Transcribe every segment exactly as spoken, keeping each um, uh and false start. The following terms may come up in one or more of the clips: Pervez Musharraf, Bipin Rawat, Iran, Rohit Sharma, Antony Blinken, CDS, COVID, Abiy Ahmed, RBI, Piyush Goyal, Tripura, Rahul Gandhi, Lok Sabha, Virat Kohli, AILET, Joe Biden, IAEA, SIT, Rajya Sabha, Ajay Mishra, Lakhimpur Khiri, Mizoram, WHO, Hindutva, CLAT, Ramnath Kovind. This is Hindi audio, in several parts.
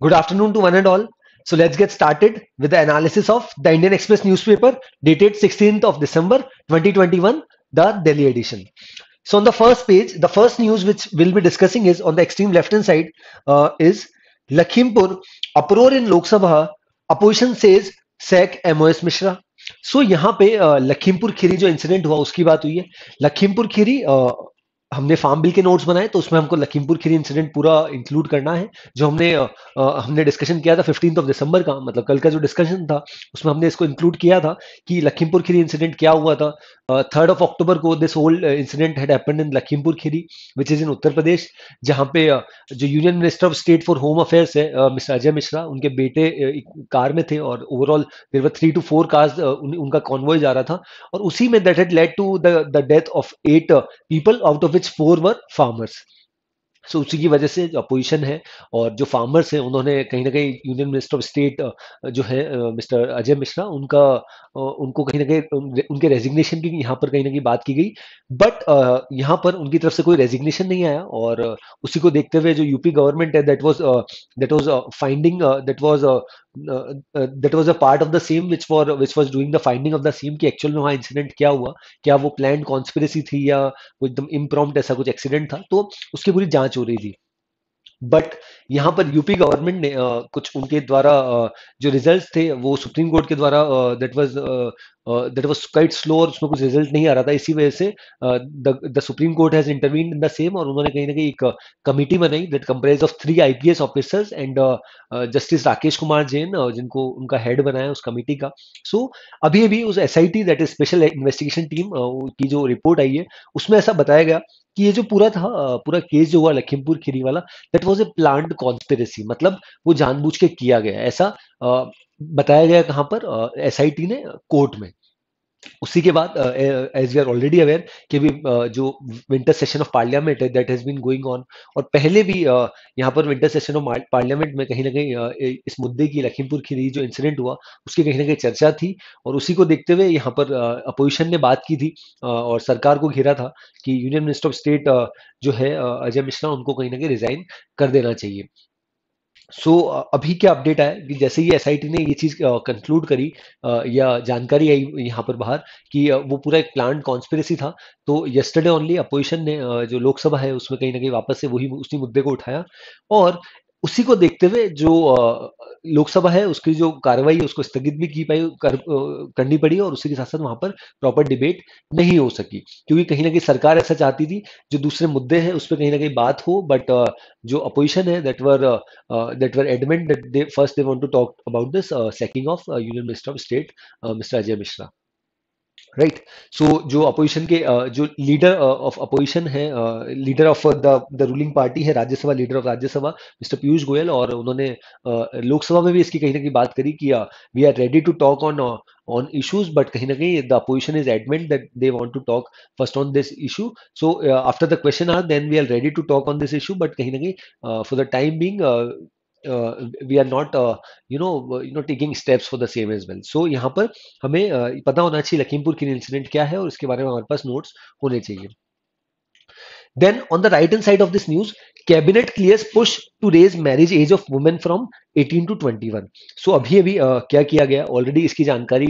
Good afternoon to one and all. So let's get started with the analysis of the Indian Express newspaper dated sixteenth of December twenty twenty-one, the Delhi edition. So on the first page, the first news which we'll be discussing is on the extreme left-hand side uh, is Lakhimpur, uproar in Lok Sabha, opposition says sack M O S Mishra. So यहाँ पे लखीमपुर खीरी जो इंसिडेंट हुआ उसकी बात हुई है. लखीमपुर खीरी हमने फार्म बिल के नोट्स बनाए तो उसमें हमको लखीमपुर खीरी इंसिडेंट पूरा इंक्लूड करना है जो हमने हमने डिस्कशन किया था फिफ्टींथ ऑफ दिसंबर का, मतलब कल का जो डिस्कशन था उसमें हमने इसको इंक्लूड किया था कि लखीमपुर खीरी इंसिडेंट क्या हुआ था. थर्ड ऑफ अक्टूबर को this whole incident had happened in Lakhimpur Kheri which is in Uttar Pradesh, जहाँ पे जो union minister of state for home affairs है मिस्टर अजय मिश्रा, उनके बेटे कार में थे और overall there were three two four cars उनका कॉन्वॉय जा रहा था और उसी में that had led to the death of eight people out of which four were farmers. So, उसी की वजह से जो अपोजिशन है और जो फार्मर्स हैं उन्होंने कहीं ना कहीं यूनियन मिनिस्टर ऑफ स्टेट जो है मिस्टर अजय मिश्रा उनका उनको कहीं ना कहीं उनके रेजिग्नेशन की यहाँ पर कहीं ना कहीं बात की गई, बट यहाँ पर उनकी तरफ से कोई रेजिग्नेशन नहीं आया और उसी को देखते हुए जो यूपी गवर्नमेंट है that was that was finding that was that was a part of the same which for which was doing the finding of the same कि एक्चुअल में वहाँ इंसिडेंट क्या हुआ, क्या वो प्लान्ड कॉन्स्पिरेसी थी या एकदम इम्प्रॉम्प्ट ऐसा कुछ एक्सीडेंट था, तो उसकी पूरी जाँच हो रही थी. बट यहाँ पर यूपी गवर्नमेंट ने आ, कुछ उनके द्वारा आ, जो रिजल्ट्स थे वो सुप्रीम कोर्ट के द्वारा that was that was quite slow और उसमें कुछ रिजल्ट नहीं आ रहा था. इसी वजह से the supreme court has intervened in the same और उन्होंने कहीं ना कहीं एक कमेटी बनाई that comprise of three IPS officers and justice Rakesh Kumar Jain जिनको उनका हेड बनाया उस कमेटी का. सो so, अभी अभी उस SIT that is special investigation team की जो रिपोर्ट आई है उसमें ऐसा बताया गया कि ये जो पूरा था पूरा केस जो हुआ लखीमपुर खीरी वाला that was a planned conspiracy, मतलब वो जानबूझ के किया गया ऐसा बताया गया कहां पर एसआईटी ने कोर्ट में. उसी के बाद as we are already aware कि भी uh, जो विंटर सेशन ऑफ पार्लियामेंट है that has been going on और पहले भी uh, यहाँ पर विंटर सेशन ऑफ पार्लियामेंट में कहीं ना कहीं uh, इस मुद्दे की लखीमपुर खीरी जो इंसिडेंट हुआ उसकी कहीं ना कहीं चर्चा थी और उसी को देखते हुए यहाँ पर अपोजिशन uh, ने बात की थी uh, और सरकार को घेरा था कि union minister of state uh, जो है uh, अजय मिश्रा उनको कहीं ना कहीं रिजाइन कर देना चाहिए. सो so, अभी क्या अपडेट आया कि जैसे ही एसआईटी ने ये चीज़ कंक्लूड करी या जानकारी आई यहाँ पर बाहर कि वो पूरा एक प्लान्ड कॉन्स्पिरेसी था, तो यस्टरडे ओनली अपोजिशन ने जो लोकसभा है उसमें कहीं ना कहीं वापस से वही उसी मुद्दे को उठाया और उसी को देखते हुए जो लोकसभा है उसकी जो कार्रवाई है उसको स्थगित भी की पाई कर, करनी पड़ी और उसी के साथ साथ वहां पर प्रॉपर डिबेट नहीं हो सकी क्योंकि कहीं ना कहीं सरकार ऐसा चाहती थी जो दूसरे मुद्दे हैं उस पर कहीं ना कहीं बात हो, बट जो अपोजिशन है that were that were adamant that they first they want to talk about this sacking of union minister of state mister Ajay Mishra, right. So जो अपोजिशन के जो लीडर ऑफ अपोजिशन है leader of the the ruling party है Rajya Sabha leader of Rajya Sabha mister Piyush Goyal और उन्होंने लोकसभा में भी इसकी कहीं ना कहीं बात करी कि we are ready to talk on on issues, but kahin na kahin the opposition is adamant that they want to talk first on this issue. So uh, after the question hour, then we are ready to talk on this issue, but kahin na kahin uh, for the time being uh, uh, we are not uh, you know uh, you know taking steps for the same as well. So yahan par hame uh, pata hona chahiye Lakhimpur Kheri incident kya hai aur iske bare mein hamare paas notes hone chahiye. Then on the right hand side of this news, cabinet clears push to raise marriage age of women from eighteen to twenty-one. So अभी अभी uh, क्या किया गया ऑलरेडी इसकी जानकारी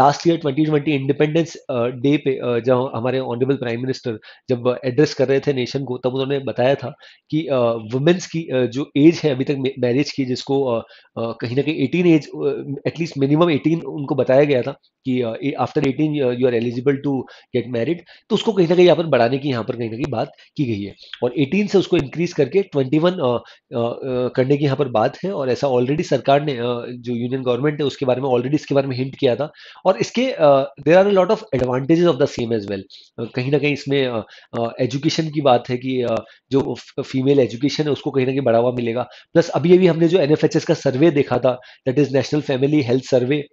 last year twenty twenty independence day पे uh, जब हमारे ऑनरेबल प्राइम मिनिस्टर जब एड्रेस कर रहे थे नेशन को तब उन्होंने बताया था कि वुमेन्स uh, की uh, जो एज है अभी तक मैरिज की जिसको uh, uh, कहीं ना कहीं eighteen age at least minimum eighteen उनको बताया गया था कि after eighteen you are eligible to get married, तो उसको कहीं ना कहीं यहाँ पर बढ़ाने की यहाँ पर कहीं ना कहीं बात की गई है और एटीन से उसको इंक्रीज करके ट्वेंटी वन uh, uh, करने की यहाँ पर बात है और ऐसा ऑलरेडी सरकार ने uh, जो यूनियन गवर्नमेंट है उसके बारे में ऑलरेडी इसके बारे में हिंट किया था और इसके there are a lot of advantages of the same as well. कहीं ना कहीं इसमें एजुकेशन uh, uh, की बात है कि uh, जो फीमेल एजुकेशन है उसको कहीं ना कहीं बढ़ावा मिलेगा. प्लस अभी अभी हमने जो एनएफएचएस का सर्वे देखा था that is national family health survey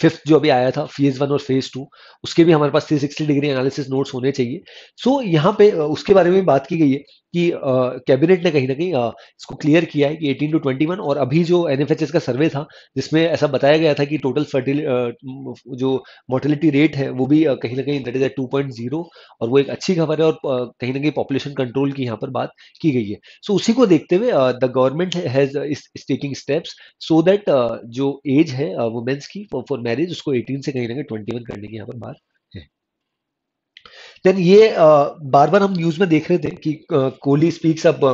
fifth जो अभी आया था फेज वन और फेज टू, उसके भी हमारे पास three sixty degree analysis notes होने चाहिए. सो so, यहाँ पे उसके बारे में बात की गई है कि कैबिनेट ने कहीं ना कहीं इसको क्लियर किया है कि अठारह टू इक्कीस। और अभी जो एन एफ एच एस का सर्वे था जिसमें ऐसा बताया गया था कि टोटल फर्टिलिटी जो मोर्टेलिटी रेट है वो भी कहीं ना कहीं that is two point zero, और वो एक अच्छी खबर है और कहीं ना कहीं पॉपुलेशन कंट्रोल की यहाँ पर बात की गई है। सो so, उसी को देखते हुए the government has is taking steps so that जो एज है वुमेन्स की फॉर मैरिज उसको अठारह से कहीं ना कहीं इक्कीस करने की यहाँ पर बात। देन ये बार बार हम न्यूज में देख रहे थे कि Kohli speaks up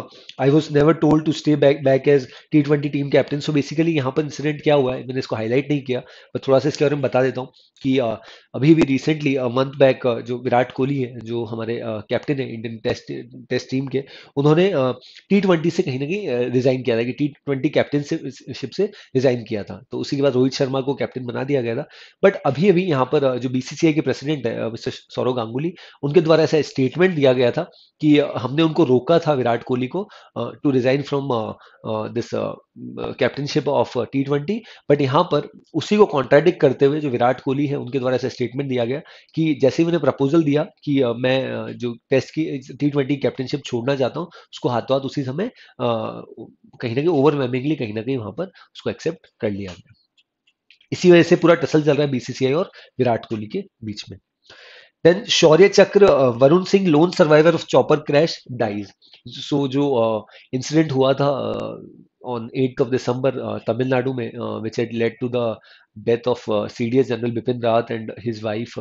I was never told to stay back back as T twenty team captain. So basically यहाँ पर इंसिडेंट क्या हुआ है, मैंने इसको हाईलाइट नहीं किया बट थोड़ा सा इसके बारे में बता देता हूँ कि uh, अभी भी रिसेंटली मंथ बैक जो विराट कोहली है जो हमारे कैप्टन uh, है इंडियन टेस्ट टेस्ट टीम के, उन्होंने टी uh, ट्वेंटी से कहीं ना कहीं रिजाइन किया था कि टी ट्वेंटी कैप्टनशिप से रिजाइन किया था। तो उसी के बाद रोहित शर्मा को कैप्टन बना दिया गया था। बट अभी अभी यहाँ पर uh, जो बीसीसीआई के प्रेसिडेंट है मिस्टर uh, सौरव गांगुली, उनके द्वारा ऐसा स्टेटमेंट दिया गया था कि हमने उनको रोका था विराट कोहली को to resign from this captaincy of T twenty. But यहाँ पर उसी को कॉन्ट्राडिक्ट करते हुए जो विराट कोहली है उनके द्वारा ऐसा स्टेटमेंट दिया गया कि जैसे ही मैंने प्रपोजल दिया कि uh, मैं जो टेस्ट की टी ट्वेंटी कैप्टनशिप छोड़ना चाहता हूँ, उसको हाथों हाथ उसी समय uh, कहीं ना कहीं ओवरवेलमिंगली कहीं ना कहीं वहां पर उसको एक्सेप्ट कर लिया गया। इसी वजह से पूरा टसल चल रहा है बीसीसीआई और विराट कोहली के बीच में। Then Shaurya Chakra Varun Singh lone survivor of chopper crash dies. So जो इंसिडेंट uh, हुआ था on eight of December Tamil Nadu में which had led to the death of C D S general Bipin Rawat and his wife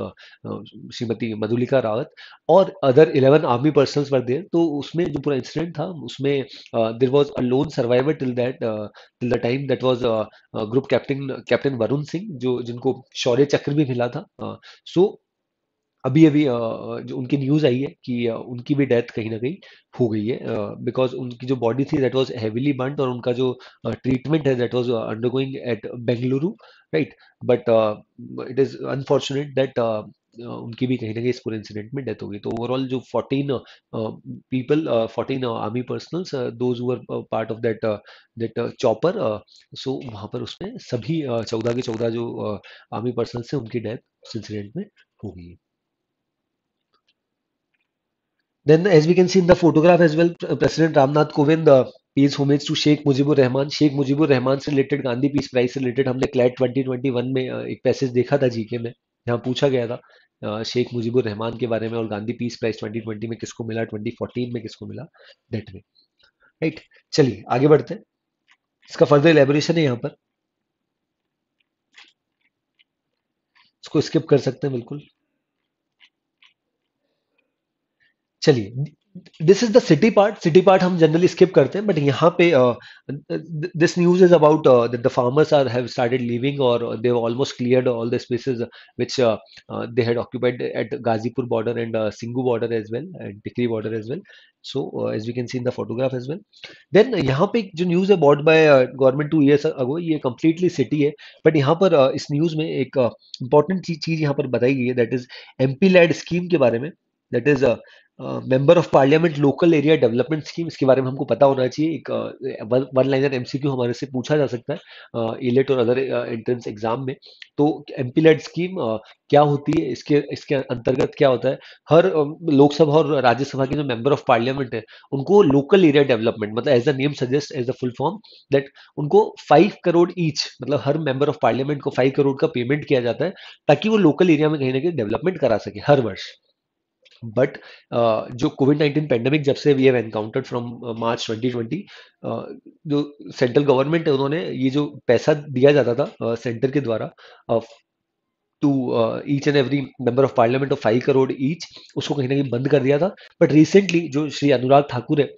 Shrimati Madhulika Rawat और other eleven army personnels were there. तो उसमें जो पूरा इंसिडेंट था उसमें there was a lone survivor till that till the time that was group captain captain Varun Singh जो जिनको शौर्य चक्र भी मिला था। सो uh, so, अभी अभी जो उनकी न्यूज आई है कि उनकी भी डेथ कहीं ना कहीं हो गई है बिकॉज उनकी जो बॉडी थी दैट वाज हेवीली बर्न्ड और उनका जो ट्रीटमेंट है that was undergoing at Bengaluru, right. But it is unfortunate that उनकी भी कहीं ना कहीं इस पूरे इंसिडेंट में डेथ हो गई। तो ओवरऑल जो fourteen people fourteen army personnels those who were part of that that chopper, so वहां पर उसमें सभी चौदह के चौदह जो आर्मी पर्सनल्स हैं उनकी डेथ उस इंसिडेंट में हो गई है। Then, as we can see in the photograph as well, President Ramnath Kovind uh, pays homage to Sheikh Mujibur Rahman. Sheikh Mujibur Rahman से रिलेटेड गांधी पीस प्राइज से रिलेटेड हमने क्लैट ट्वेंटी ट्वेंटी वन में uh, एक पैसेज देखा था जीके में, यहाँ पूछा गया था uh, शेख मुजीबुर रहमान के बारे में और Gandhi peace prize twenty twenty में किसको मिला, ट्वेंटी फोर्टीन में किसको मिला, डेट में, राइट। चलिए आगे बढ़ते हैं, इसका फर्दर एलेबोरेशन है यहाँ पर, इसको स्किप कर सकते हैं बिल्कुल। चलिए, this is the city part, city part हम जनरली स्किप करते हैं बट यहाँ पे this news is about that the farmers are have started leaving और they have almost cleared all the spaces which they had occupied at Ghazipur border and Singhu border as well and Tikri border as well. So uh, as we can see in the photograph as well. Then यहाँ पे जो न्यूज है bought by uh, government two years ago, ये completely city है but यहाँ पर uh, इस न्यूज में एक uh, important चीज चीज यहाँ पर बताई गई है that is M P LAD scheme के बारे में, that is uh, member of parliament local area development scheme. इसके बारे में हमको पता होना चाहिए, एक वन लाइनर एमसीक्यू हमारे से पूछा जा सकता है इलेट और अदर एंट्रेंस एग्जाम में। तो एमपी लैड स्कीम क्या होती है, इसके इसके अंतर्गत क्या होता है, हर लोकसभा और राज्यसभा के जो मेंबर ऑफ पार्लियामेंट है उनको लोकल एरिया डेवलपमेंट, मतलब as the name suggest as the full form that उनको फाइव करोड़ ईच, मतलब हर मेंबर ऑफ पार्लियामेंट को फाइव करोड़ का पेमेंट किया जाता है ताकि वो लोकल एरिया में कहीं ना कहीं डेवलपमेंट करा सके हर वर्ष। बट uh, जो कोविड नाइन्टीन पेंडेमिक जब से we have encountered from March twenty twenty, जो सेंट्रल गवर्नमेंट है उन्होंने ये जो पैसा दिया जाता था सेंटर uh, के द्वारा to each and every member of parliament of five crore each, उसको कहीं ना कहीं बंद कर दिया था। बट रिसेंटली जो श्री अनुराग ठाकुर है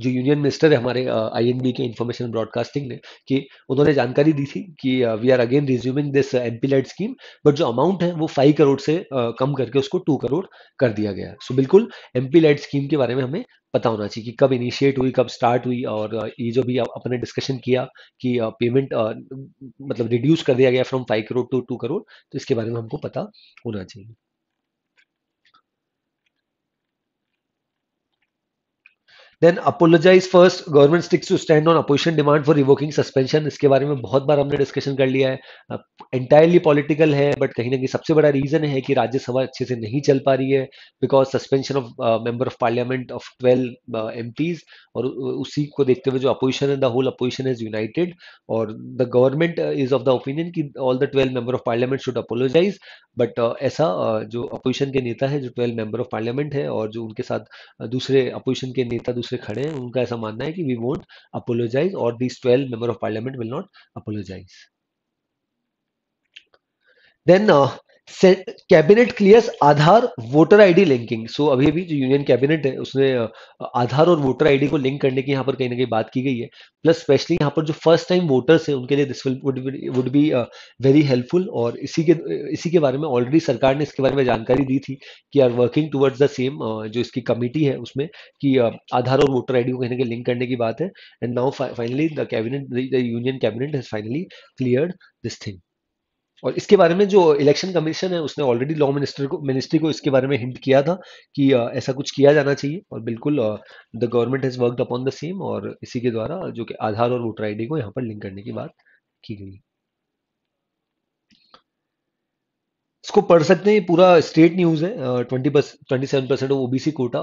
जो यूनियन मिनिस्टर है हमारे आई एन बी के इंफॉर्मेशन ब्रॉडकास्टिंग ने, कि उन्होंने जानकारी दी थी कि we are again resuming this MP LAD scheme but जो अमाउंट है वो फाइव करोड़ से uh, कम करके उसको टू करोड़ कर दिया गया। सो so, बिल्कुल एमपी लैड स्कीम के बारे में हमें पता होना चाहिए कि कब इनिशिएट हुई, कब स्टार्ट हुई, और ये जो भी अपने डिस्कशन किया कि पेमेंट uh, uh, मतलब रिड्यूस कर दिया गया from five crore to two crore, तो इसके बारे में हमको पता होना चाहिए। Then apologize first. Government sticks to stand on opposition demand for revoking suspension. इसके बारे में बहुत बार हमने डिस्कशन कर लिया है. Entirely political है, बट कहीं ना कहीं सबसे बड़ा रीजन है कि राज्यसभा अच्छे से नहीं चल पा रही है because suspension of member of parliament of twelve MPs, और उसी को देखते हुए जो अपोजिशन है, the whole opposition is united और the government is of the opinion कि all the twelve member of parliament should apologise. But ऐसा जो अपोजिशन के नेता है, जो ट्वेल्व मेंबर ऑफ पार्लियामेंट है और जो उनके साथ दूसरे अपोजिशन के नेता दूसरे खड़े हैं, उनका ऐसा मानना है कि वी वोंट अपोलोजाइज और these twelve member of parliament will not apologise. Then cabinet clears Aadhaar voter ID linking. So अभी अभी जो यूनियन कैबिनेट है उसने आधार और वोटर आईडी को लिंक करने की यहाँ पर कहीं ना कहीं बात की गई है. प्लस स्पेशली यहाँ पर जो फर्स्ट टाइम वोटर्स हैं उनके लिए this would be very helpful, और इसी के इसी के बारे में ऑलरेडी सरकार ने इसके बारे में जानकारी दी थी कि are working towards the same. जो इसकी कमेटी है उसमें कि uh, आधार और वोटर आईडी को कहीं ना कहीं लिंक करने की बात है. And now finally the cabinet the union cabinet has finally cleared this thing. और इसके बारे में जो इलेक्शन कमीशन है उसने ऑलरेडी लॉ मिनिस्टर को मिनिस्ट्री को इसके बारे में हिंट किया था कि आ, ऐसा कुछ किया जाना चाहिए, और बिल्कुल the government has worked upon the same, और इसी के द्वारा जो कि आधार और वोटर आईडी को यहाँ पर लिंक करने की बात की गई. इसको पढ़ सकते हैं, पूरा स्टेट न्यूज है. Twenty twenty seven percent OBC quota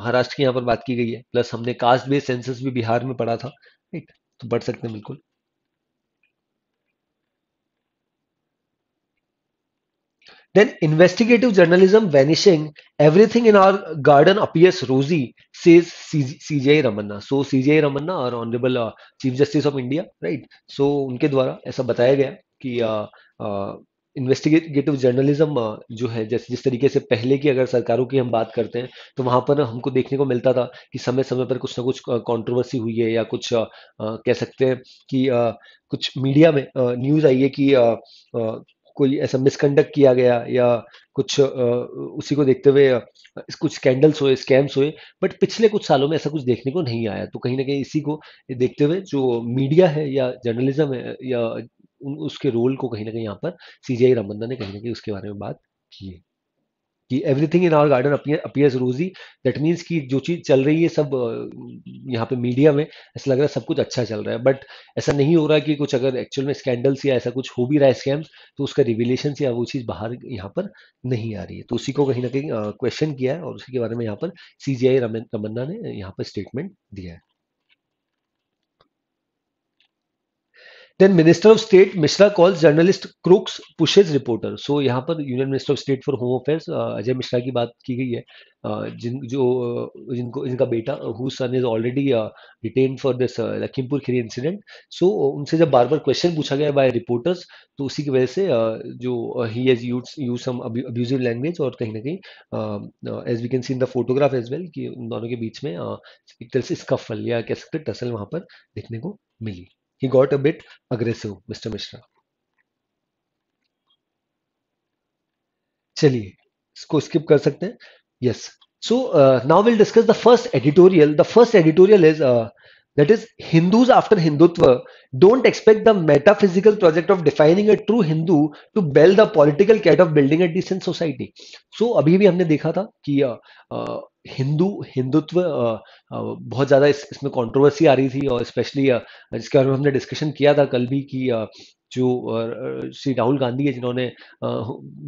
Maharashtra की यहाँ पर बात की गई है. प्लस हमने कास्ट बेस्ड सेंसस भी बिहार में पढ़ा था, राइट, तो पढ़ सकते हैं बिल्कुल. Then investigative journalism vanishing, everything in our garden appears rosy, says C J. Ramanna. So C J. Ramanna और Honorable uh, Chief Justice of India, right? So उनके द्वारा ऐसा बताया गया कि uh, uh, इन्वेस्टिगेटिव जर्नलिज्म जो है, जैसे जिस तरीके से पहले की अगर सरकारों की हम बात करते हैं तो वहाँ पर हमको देखने को मिलता था कि समय समय पर कुछ ना कुछ कंट्रोवर्सी हुई है, या कुछ आ, कह सकते हैं कि आ, कुछ मीडिया में न्यूज़ आई है कि आ, आ, कोई ऐसा मिसकंडक्ट किया गया या कुछ आ, उसी को देखते हुए कुछ स्कैंडल्स हुए, स्कैम्स हुए. बट पिछले कुछ सालों में ऐसा कुछ देखने को नहीं आया. तो कहीं ना कहीं इसी को देखते हुए जो मीडिया है या जर्नलिज्म है या उसके रोल को कहीं ना कहीं यहाँ पर सीजेआई रामन्ना ने कहीं ना कहीं उसके बारे में बात की है कि everything in our garden appears rosy. That means कि जो चीज चल रही है सब यहाँ पे मीडिया में ऐसा लग रहा है सब कुछ अच्छा चल रहा है, बट ऐसा नहीं हो रहा कि कुछ अगर एक्चुअल में स्कैंडल्स या ऐसा कुछ हो भी रहा है स्कैम्स तो उसका रिविलेशन या वो चीज़ बाहर यहाँ पर नहीं आ रही है. तो उसी को कहीं ना कहीं क्वेश्चन किया है और उसी के बारे में यहाँ पर सीजेआई रामन्ना ने यहाँ पर स्टेटमेंट दिया है. Then Minister of State Mishra calls journalist crooks, pushes reporter. So यहाँ पर Union Minister of State for Home Affairs Ajay Mishra की बात की गई है, जिन जो जिनको जिनका बेटा whose son is already detained for this Lakhimpur Kheri incident. So उनसे जब बार बार क्वेश्चन पूछा गया बाय रिपोर्टर्स तो उसी की वजह से जो he has used used some abusive language, और कहीं ना कहीं as we can see in the photograph as well कि उन दोनों के बीच में एक तरह से स्कफल या कह सकते टसल वहाँ पर देखने को मिली. He got a bit aggressive, Mister Mishra. चलिए इसको स्किप कर सकते हैं. Yes. So uh, now we'll discuss the first editorial. The first editorial is uh, that is Hindus after Hindutva. Don't expect the metaphysical project of defining a true Hindu to bell the political cat of building a decent society. So अभी भी हमने देखा था कि uh, uh, हिंदू हिंदुत्व बहुत ज़्यादा इस, इसमें कंट्रोवर्सी आ रही थी, और स्पेशली जिसके बारे में हमने डिस्कशन किया था कल भी कि जो श्री राहुल गांधी है जिन्होंने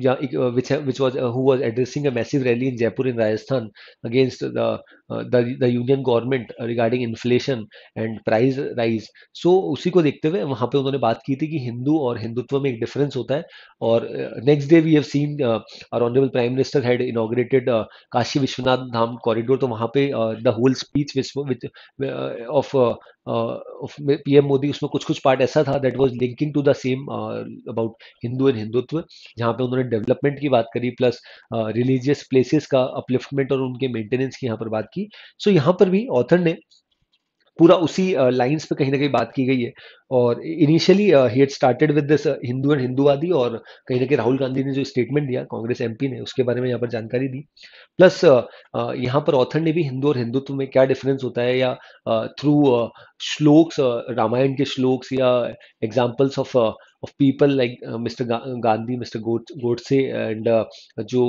या एक which which was who was addressing a massive rally in Jaipur in Rajasthan against the the union government regarding inflation and price rise. So उसी को देखते हुए वहाँ पे उन्होंने बात की थी कि हिंदू और हिंदुत्व में एक डिफरेंस होता है. और next day we have seen our honourable prime minister had inaugurated Kashi Vishwanath Dham corridor. तो वहाँ पे the whole speech which of PM Modi, उसमें कुछ कुछ पार्ट ऐसा था that was linking to the same about Hindu and Hindutva, जहाँ पे उन्होंने डेवलपमेंट की बात करी प्लस रिलीजियस प्लेसेस का अपलिफ्टमेंट और उनके मेंटेनेंस की यहाँ पर बात की. सो so, यहाँ पर भी ऑथर ने पूरा उसी लाइंस uh, पे कहीं ना कहीं बात की गई है. और इनिशियली ही had started with this Hindu and हिंदूवादी, और कहीं ना कहीं राहुल गांधी ने जो स्टेटमेंट दिया कांग्रेस एमपी ने उसके बारे में यहाँ पर जानकारी दी. प्लस uh, uh, यहाँ पर ऑथर ने भी हिंदू और हिंदुत्व में क्या डिफरेंस होता है या थ्रू uh, श्लोक्स uh, रामायण के श्लोक्स या examples of of people like uh, Mister Gandhi, Mister Godse and uh, जो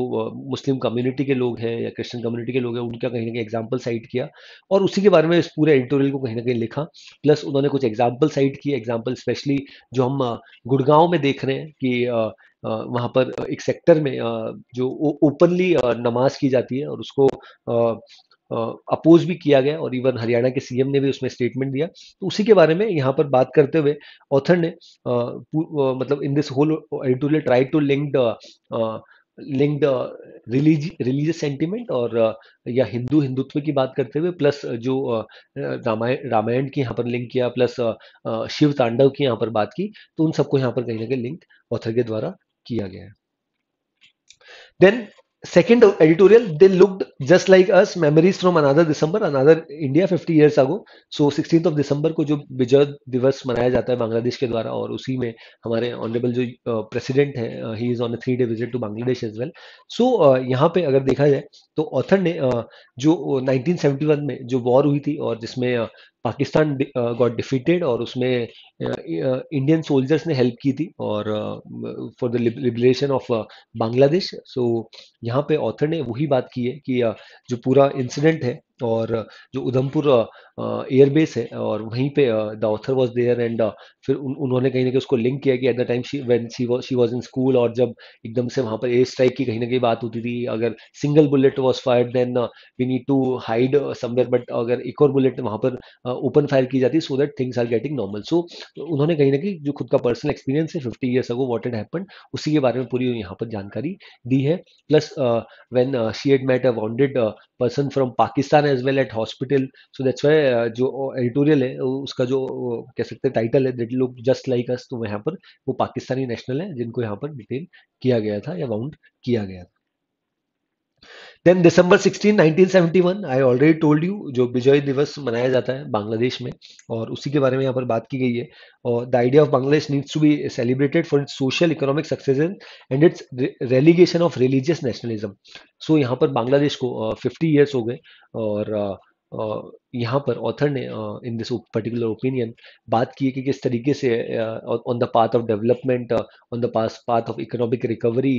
मुस्लिम कम्युनिटी के लोग हैं या क्रिश्चियन कम्युनिटी के लोग हैं उनका कहीं ना कहीं एग्जाम्पल साइट किया और उसी के बारे में इस पूरे एडिटोरियल को कहीं ना कहीं लिखा। प्लस उन्होंने कुछ एग्जाम्पल साइट किए, एग्जाम्पल स्पेशली जो हम गुड़गांव में देख रहे हैं कि uh, Uh, वहाँ पर एक सेक्टर में uh, जो ओपनली uh, नमाज की जाती है और उसको uh, अपोज uh, भी किया गया और इवन हरियाणा के सीएम ने भी उसमें स्टेटमेंट दिया। तो उसी के बारे में यहाँ पर बात करते हुए ऑथर ने uh, uh, मतलब in this whole editorial try to linked linked religious sentiment और uh, या हिंदू हिंदुत्व की बात करते हुए प्लस जो रामायण रामायण की यहाँ पर लिंक किया प्लस uh, शिव तांडव की यहाँ पर बात की। तो उन सबको यहाँ पर कहीं ना कहीं लिंक ऑथर के द्वारा किया गया है। Then second editorial, they looked just like us, memories from another December, another India fifty years ago. So sixteenth of December को जो विजय दिवस मनाया जाता है बांग्लादेश के द्वारा और उसी में हमारे ऑनरेबल जो प्रेसिडेंट है he is on a three day visit to Bangladesh as well. So यहाँ पे अगर देखा जाए तो ऑथर ने uh, जो नाइनटीन सेवेंटी वन में जो वॉर हुई थी और जिसमें uh, पाकिस्तान गॉट डिफीटेड और उसमें इंडियन सोल्जर्स ने हेल्प की थी और for the liberation of Bangladesh. So यहाँ पे ऑथर ने वही बात की है कि uh, जो पूरा इंसिडेंट है और जो उधमपुर एयरबेस है और वहीं पे the author was there and फिर उन, उन्होंने कहीं ना कहीं उसको लिंक किया कि at the time she when she was she was in school और जब एकदम से वहाँ पर एयर स्ट्राइक की कहीं ना कहीं बात होती थी। अगर single bullet was fired then we need to hide somewhere, but अगर एक और बुलेट वहाँ पर ओपन uh, फायर की जाती so that things are getting normal. So उन्होंने कहीं ना कहीं जो खुद का पर्सनल एक्सपीरियंस है fifty years ago what had happened उसी के बारे में पूरी यहाँ पर जानकारी दी है। Plus when she had met a wanted person from Pakistan as well at hospital, so that's why uh, जो editorial है उसका जो uh, कह सकते हैं टाइटल है that look just like us। तो यहाँ पर वो पाकिस्तानी नेशनल है जिनको यहाँ पर डिटेल किया गया था या वाउंड किया गया था। Then December sixteenth nineteen seventy-one, I already told you जो विजय दिवस मनाया जाता है बांग्लादेश में और उसी के बारे में यहाँ पर बात की गई है और the idea of Bangladesh needs to be celebrated for its social economic success and its relegation of religious nationalism. So यहाँ पर बांग्लादेश को फिफ्टी ईयर्स हो गए और uh, Uh, यहाँ पर ऑथर ने इन दिस पर्टिकुलर ओपिनियन बात की कि किस तरीके से on the path of development, on the path of economic recovery,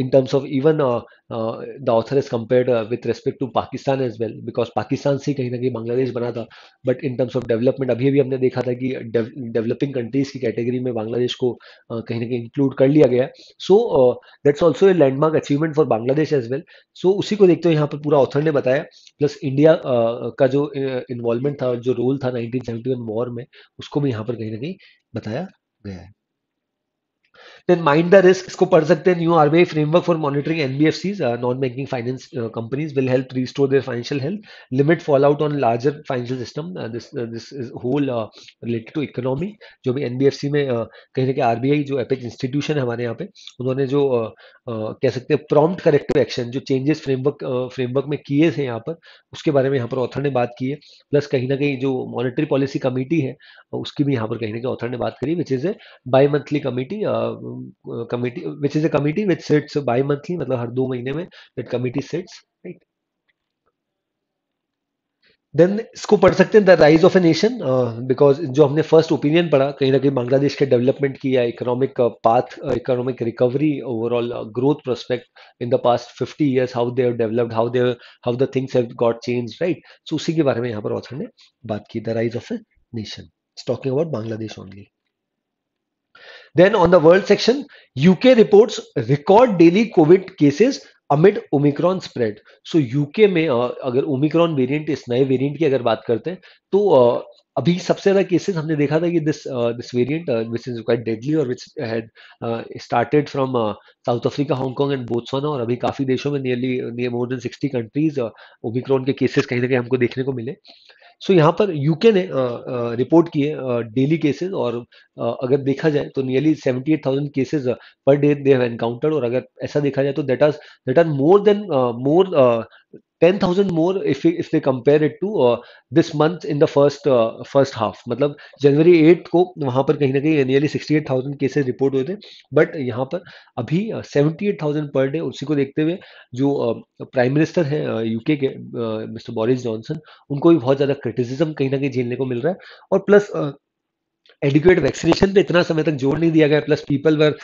in terms of even the author is compared with respect to Pakistan as well because Pakistan से कहीं ना कहीं बांग्लादेश बना था। But in terms of development अभी अभी हमने देखा था कि डेवलपिंग कंट्रीज की कैटेगरी में बांग्लादेश को uh, कहीं ना कहीं इंक्लूड कर लिया गया। So that's also a landmark achievement for Bangladesh as well. So उसी को देखते हुए यहाँ पर पूरा ऑथर ने बताया प्लस इंडिया Uh, का जो इन्वॉल्वमेंट था, जो रोल था नाइनटीन सेवेंटी वन वॉर में, उसको भी यहाँ पर कहीं ना कहीं बताया गया है। Then mind the risk, इसको पढ़ सकते हैं। New R B I framework for monitoring N B F Cs, uh, non-banking finance uh, companies will help restore their financial health, limit fallout on larger financial system. Uh, this uh, this is whole uh, related to economy। जो भी N B F C में uh, कहीं ना कहीं R B I जो एपिक इंस्टीट्यूशन है हमारे यहाँ पे, उन्होंने जो uh, uh, कह सकते हैं प्रॉम्प्ट करेक्टिव एक्शन जो चेंजेस फ्रेमवर्क फ्रेमवर्क में किए थे यहाँ पर, उसके बारे में यहाँ पर ऑथर ने बात की है। प्लस कहीं ना कहीं जो मॉनिटरी पॉलिसी कमेटी है उसकी भी यहाँ पर कहीं ना कहीं ऑथर ने बात करी, which is a bimonthly committee committee which is a committee which sits bimonthly, मतलब हर दो महीने में that committee sits, right. Then इसको पढ़ सकते हैं the rise of a nation, because जो हमने फर्स्ट ओपिनियन पढ़ा कहीं ना कहीं बांग्लादेश के डेवलपमेंट की या economic path, economic recovery, overall growth prospect in the past fifty years, how they have developed, how they how the things have got changed, right. So उसी के बारे में यहाँ पर ऑथर ने बात की, the rise of a nation, talking about Bangladesh only. Then on the world section, U K reports record daily COVID cases amid Omicron spread. So U K में अगर ओमिक्रॉन वेरिएंट, इस नए वेरिएंट की अगर बात करते हैं तो अभी सबसे ज्यादा केसेस हमने देखा था कि this this variant which is quite deadly और which had started from South Africa, Hong Kong and Botswana और अभी काफी देशों में nearly near more than sixty countries Omicron के केसेस कहीं ना कहीं हमको देखने को मिले। सो so, यहाँ पर यूके ने रिपोर्ट किए डेली केसेस और आ, अगर देखा जाए तो nearly seventy eight thousand cases per day they have encountered और अगर ऐसा देखा जाए तो that are that are more than more ten thousand more if if they compare it to this month in the first first half, मतलब जनवरी एट को वहाँ पर कहीं ना कहीं nearly sixty eight thousand cases report हुए थे बट यहाँ पर अभी seventy eight thousand per day. उसी को देखते हुए जो प्राइम uh, मिनिस्टर है यूके uh, के मिस्टर बॉरिस जॉनसन, उनको भी बहुत ज़्यादा क्रिटिसिज्म कहीं ना कहीं झेलने को मिल रहा है और प्लस एडिक्वेट वैक्सीनेशन पे इतना समय तक जोर नहीं दिया गया, plus people were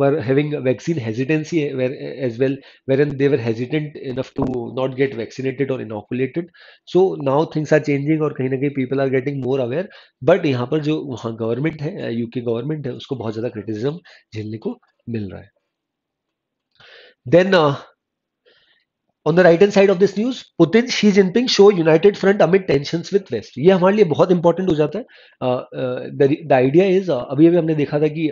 were having vaccine hesitancy as well, wherein they were hesitant enough to not get vaccinated और inoculated. So now things are changing और कहीं ना कहीं people are getting more aware. But यहाँ पर जो वहाँ गवर्नमेंट है, यूके गवर्नमेंट है, उसको बहुत ज़्यादा क्रिटिसिज्म झेलने को मिल रहा है. Then On the right hand side of this news, Putin, Xi Jinping show united front amid tensions with West. ये हमारे लिए बहुत important हो जाता है. Uh, uh, the, the idea is, uh, अभी अभी हमने देखा था कि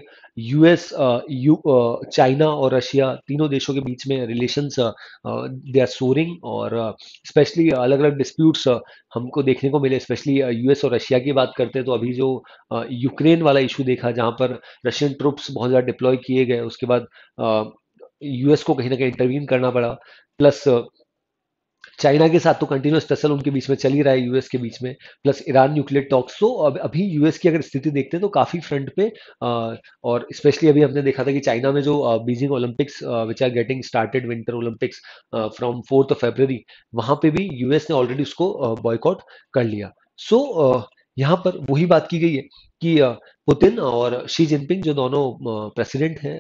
U S, uh, U, uh, China और रशिया तीनों देशों के बीच में relations uh, uh, they are soaring और uh, especially uh, अलग अलग disputes uh, हमको देखने को मिले. Especially uh, U S और रशिया की बात करते हैं तो अभी जो यूक्रेन uh, वाला issue देखा, जहाँ पर रशियन ट्रुप्स बहुत ज़्यादा डिप्लॉय किए गए, उसके बाद uh, यूएस को कहीं ना कहीं इंटरवीन करना पड़ा. प्लस चाइना के साथ तो कंटिन्यूस टसल उनके बीच में चल ही रहा है यूएस के बीच में, प्लस ईरान न्यूक्लियर टॉक्स. तो अब अभी यूएस की अगर स्थिति देखते हैं तो काफ़ी फ्रंट पे आ, और स्पेशली अभी हमने देखा था कि चाइना में जो Beijing Olympics which are getting started, winter Olympics from fourth of February, वहाँ पे भी यूएस ने ऑलरेडी उसको बॉयकॉट कर लिया. सो so, uh, यहाँ पर वही बात की गई है कि पुतिन और शी जिनपिंग जो दोनों प्रेसिडेंट हैं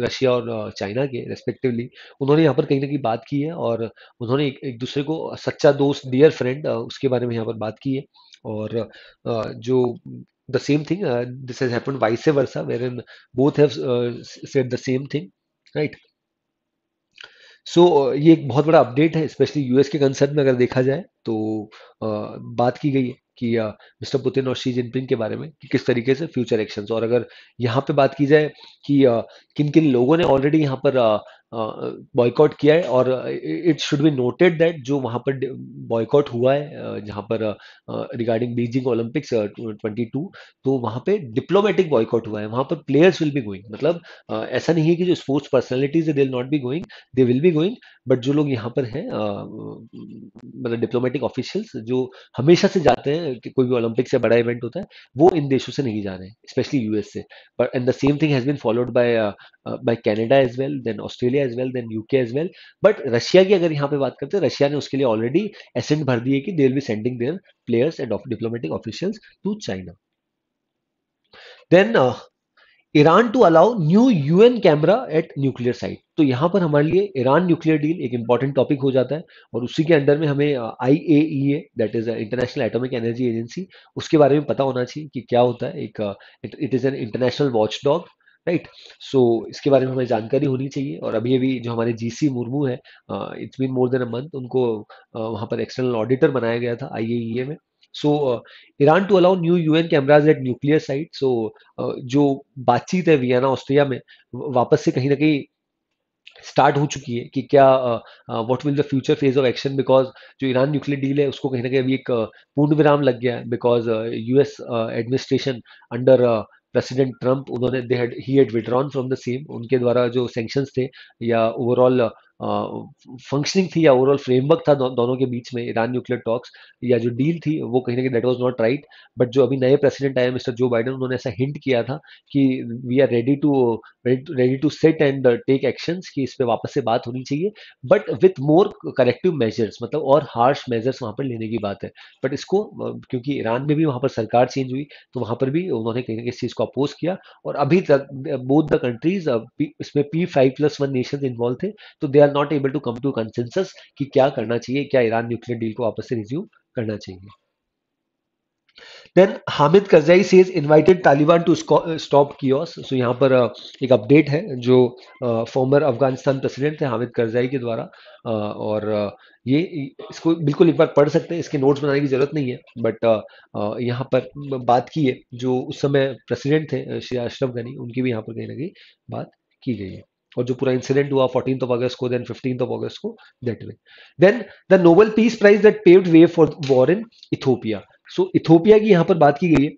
रशिया और चाइना के रेस्पेक्टिवली, उन्होंने यहाँ पर कहीं ना कहीं बात की है और उन्होंने एक, एक दूसरे को सच्चा दोस्त, डियर फ्रेंड, उसके बारे में यहाँ पर बात की है. और जो the same thing this has happened vice versa, wherein both have said the same thing, right. So so, ये एक बहुत बड़ा अपडेट है, स्पेशली यूएस के कंसर्न में अगर देखा जाए तो बात की गई है कि मिस्टर पुतिन और शी जिनपिंग के बारे में कि किस तरीके से फ्यूचर एक्शंस. और अगर यहाँ पे बात की जाए कि किन किन लोगों ने ऑलरेडी यहाँ पर बॉयकॉट किया है, और it should be noted that जो वहाँ पर बॉयकॉट हुआ है जहाँ पर रिगार्डिंग बीजिंग ओलंपिक्स बाईस, तो वहाँ पे डिप्लोमेटिक बॉयकॉट हुआ है. वहाँ पर प्लेयर्स विल बी गोइंग, मतलब ऐसा नहीं है कि जो स्पोर्ट्स पर्सनैलिटीज है they will not be going, they will be going. But जो लोग यहाँ पर हैं, मतलब डिप्लोमेटिक ऑफिशियल्स जो हमेशा से जाते हैं कि कोई भी ओलंपिक से बड़ा इवेंट होता है, वो इन देशों से नहीं जा रहे हैं, स्पेशली यूएस से. But and the same thing has been followed by by Canada as well, then Australia as well, then UK as well. But Russia की अगर यहाँ पे बात करते हैं, रशिया ने उसके लिए ऑलरेडी एसेंट भर दी है कि they will be sending their players and diplomatic officials to China. Then Iran to allow new UN camera at nuclear site. तो यहाँ पर हमारे लिए ईरान न्यूक्लियर डील एक इंपॉर्टेंट टॉपिक हो जाता है, और उसी के अंडर में हमें I A E A, that is International Atomic Energy Agency, उसके बारे में पता होना चाहिए कि क्या होता है. एक it is an international watchdog, right. So इसके बारे में हमें जानकारी होनी चाहिए. और अभी अभी जो हमारे जी सी मुर्मू है, it's been more than a month, उनको uh, वहाँ पर एक्सटर्नल ऑडिटर बनाया गया था आई ए ई ए में. So Iran to allow new UN cameras at nuclear site. So जो बातचीत है वियना ऑस्ट्रिया में वापस से कहीं ना कहीं स्टार्ट हो चुकी है कि क्या, what will the future phase of action, because जो ईरान न्यूक्लियर डील है उसको कहीं ना कहीं अभी एक uh, पूर्ण विराम लग गया है, because US administration under president Trump, उन्होंने they had he had withdrawn from the same. उनके द्वारा जो सैंक्शंस थे या ओवरऑल फंक्शनिंग uh, थी या ओवरऑल फ्रेमवर्क था दो, दोनों के बीच में ईरान न्यूक्लियर टॉक्स या जो डील थी, वो कहीं ना कहीं that was not right. But जो अभी नए प्रेसिडेंट आए मिस्टर जो बाइडन, उन्होंने ऐसा हिंट किया था कि we are ready to ready to set and take actions, कि इस पर वापस से बात होनी चाहिए, but with more corrective measures, मतलब और हार्श मेजर्स वहाँ पर लेने की बात है. बट इसको क्योंकि ईरान में भी वहाँ पर सरकार चेंज हुई, तो वहाँ पर भी उन्होंने कहीं ना कहीं इस चीज़ को अपोज किया. और अभी तक बोथ द कंट्रीज, इसमें P five plus one nation involved थे, तो they not able to come to consensus कि क्या करना चाहिए, क्या ईरान न्यूक्लियर डील को वापस से रिज्यूम करना चाहिए. Then Hamid Karzai says invited Taliban to stop chaos. So यहाँ पर एक अपडेट है जो फॉर्मर अफगानिस्तान प्रेसिडेंट थे हामिद करजाई के द्वारा, और ये इसको बिल्कुल एक बार पढ़ सकते हैं, इसके नोट्स बनाने की जरूरत नहीं है. बट यहाँ पर बात की है जो उस समय प्रेसिडेंट थे श्री अशरफ गनी, उनकी भी यहाँ पर कहीं ना कहीं बात की गई है, और जो पूरा इंसिडेंट हुआ फोर्टीन्थ ऑफ अगस्त को, देन फिफ्टीन्थ ऑफ अगस्त को, that way. Then the Nobel peace prize that paved way for war in Ethiopia. So Ethiopia की यहाँ पर बात की गई है.